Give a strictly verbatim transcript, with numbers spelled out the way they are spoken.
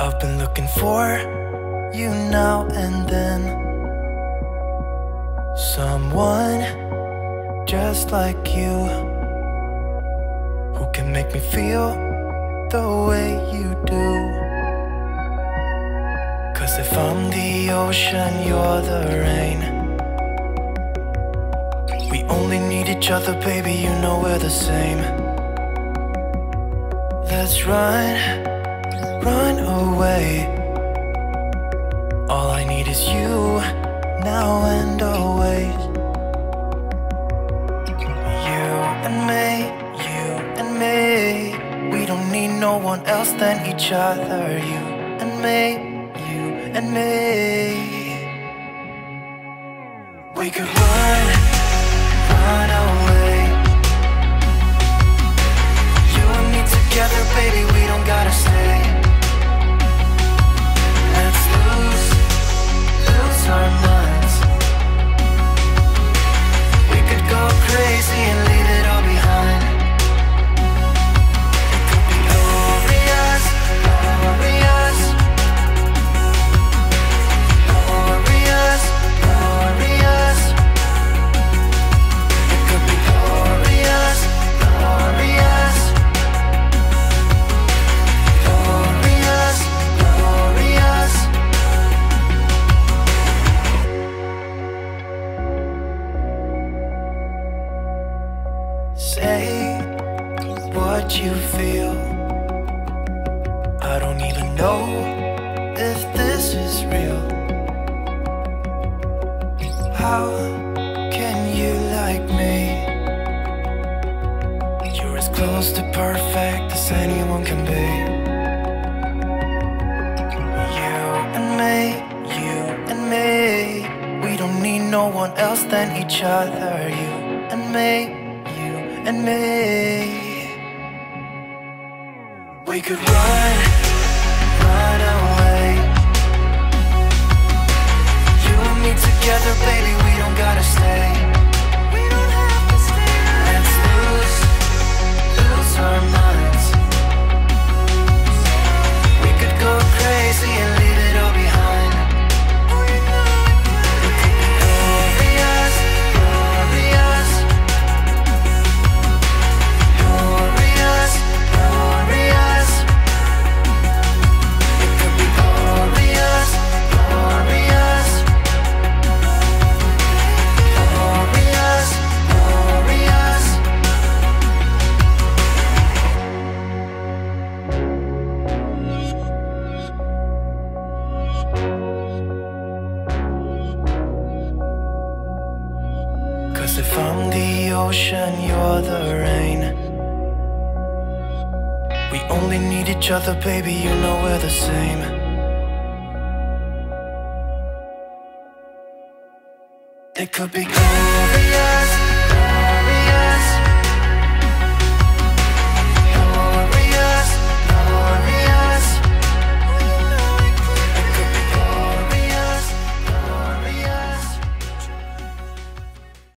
I've been looking for you now and then, someone just like you, who can make me feel the way you do. 'Cause if I'm the ocean, you're the rain. We only need each other, baby, you know we're the same. Let's run, run away. All I need is you, now and always. You and me, you and me. We don't need no one else than each other. You and me, you and me. We could run, run away. You and me together, baby, we don't gotta stay. Lose, lose our minds. We could go crazy and leave it all behind. It could be glorious, glorious, glorious, glorious. It could be glorious, glorious, glorious, glorious. Say what you feel. I don't even know if this is real. How can you like me? You're as close to perfect as anyone can be. You and me, you and me. We don't need no one else than each other. You and me, and me. We could run, run away. You and me together, baby, we don't gotta stay. We don't have to stay. Let's lose, lose our minds. We could go crazy and leave it all behind. We could be glorious, glorious. Glorious, it could be glorious, glorious, glorious, glorious. Cause if I'm the ocean, you're the rain. We only need each other, baby, you know we're the same. It could be glorious.